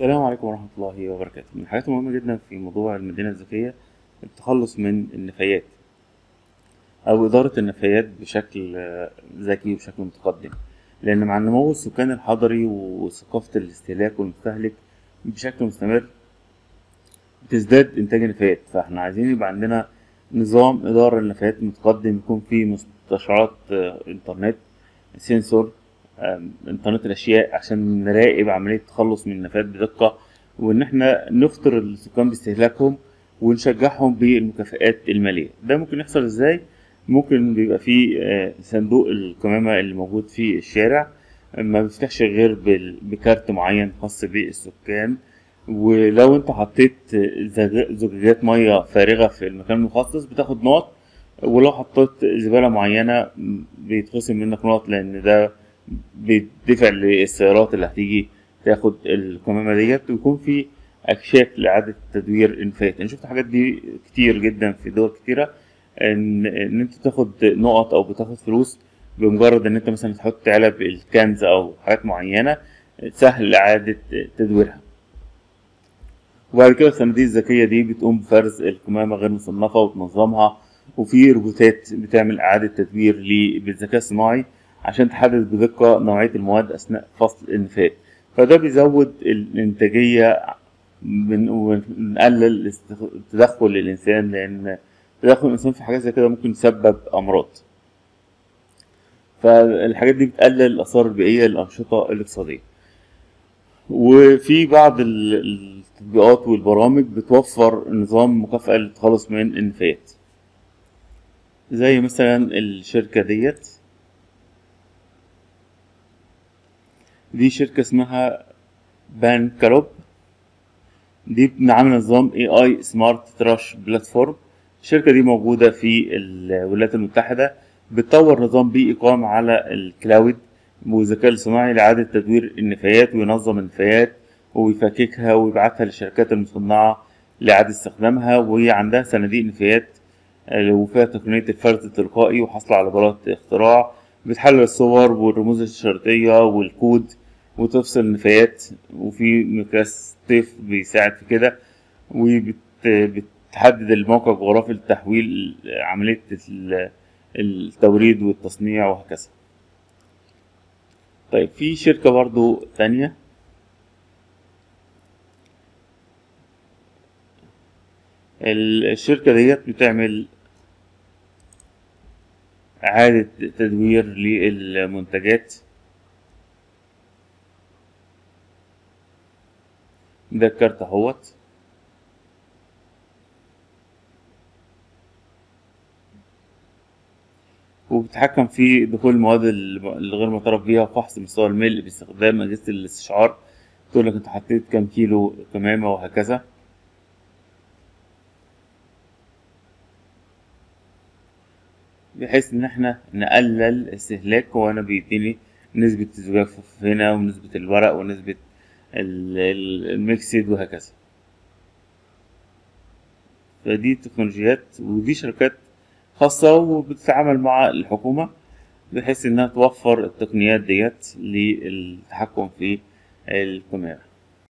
السلام عليكم ورحمة الله وبركاته. من الحاجات المهمة جدا في موضوع المدينة الذكية التخلص من النفايات أو إدارة النفايات بشكل ذكي وبشكل متقدم، لأن مع النمو السكاني الحضري وثقافة الاستهلاك والمستهلك بشكل مستمر بتزداد إنتاج النفايات، فإحنا عايزين يبقى عندنا نظام إدارة النفايات متقدم يكون فيه مستشعرات إنترنت، سنسور انترنت الاشياء، عشان نراقب عمليه التخلص من النفايات بدقه، وان احنا نفطر السكان باستهلاكهم ونشجعهم بالمكافئات الماليه. ده ممكن يحصل ازاي؟ ممكن بيبقى فيه صندوق القمامه اللي موجود في الشارع ما بيفتحش غير بكارت معين خاص بالسكان، ولو انت حطيت زجاجات ميه فارغه في المكان المخصص بتاخد نقط، ولو حطيت زباله معينه بيتخصم منك نقط، لان ده بيدفع للسيارات اللي هتيجي تاخد القمامة ديت، ويكون في أكشاف لإعادة تدوير النفايات. أنا شفت الحاجات دي كتير جدا في دول كتيرة، إن أنت بتاخد نقط أو بتاخد فلوس بمجرد إن أنت مثلا تحط علب الكنز أو حاجات معينة سهل إعادة تدويرها. وبعد كده الصناديق الذكية دي بتقوم بفرز القمامة غير مصنفة وتنظمها، وفي روبوتات بتعمل إعادة تدوير بالذكاء الصناعي عشان تحدد بدقة نوعية المواد أثناء فصل النفايات، فده بيزود الإنتاجية ونقلل تدخل الإنسان، لأن تدخل الإنسان في حاجات زي كده ممكن يسبب أمراض. فالحاجات دي بتقلل الآثار البيئية للأنشطة الاقتصادية. وفي بعض التطبيقات والبرامج بتوفر نظام مكافأة للتخلص من النفايات، زي مثلا الشركة دي شركة اسمها BANQloop، دي بنعمل نظام AI Smart Trash بلاتفورم. الشركة دي موجودة في الولايات المتحدة، بتطور نظام بيئي قائم على الكلاود والذكاء الصناعي لإعادة تدوير النفايات، وينظم النفايات ويفككها ويبعتها للشركات المصنعة لإعادة استخدامها، وهي عندها صناديق نفايات وفيها تقنية الفرز التلقائي وحصل على براءة اختراع، بتحلل الصور والرموز الشرطية والكود وتفصل النفايات، وفي مقياس طيف بيساعد في كده، وبتحدد الموقع الجغرافي لتحويل عملية التوريد والتصنيع وهكذا. طيب في شركة برضو تانية الشركة ديت بتعمل إعادة تدوير للمنتجات، ده الكارت اهوت. وبتحكم في دخول المواد الغير معترف بيها وفحص مستوى الملء باستخدام أجهزة الاستشعار، تقول لك انت حطيت كام كيلو قمامة وهكذا. بحيث ان احنا نقلل استهلاك، وانا بيديني نسبة الزجاف هنا ونسبة الورق ونسبة الميكسد وهكذا. فدي تكنولوجيات، ودي شركات خاصة وبتتعامل مع الحكومة بحيث انها توفر التقنيات ديت للتحكم في القمامة.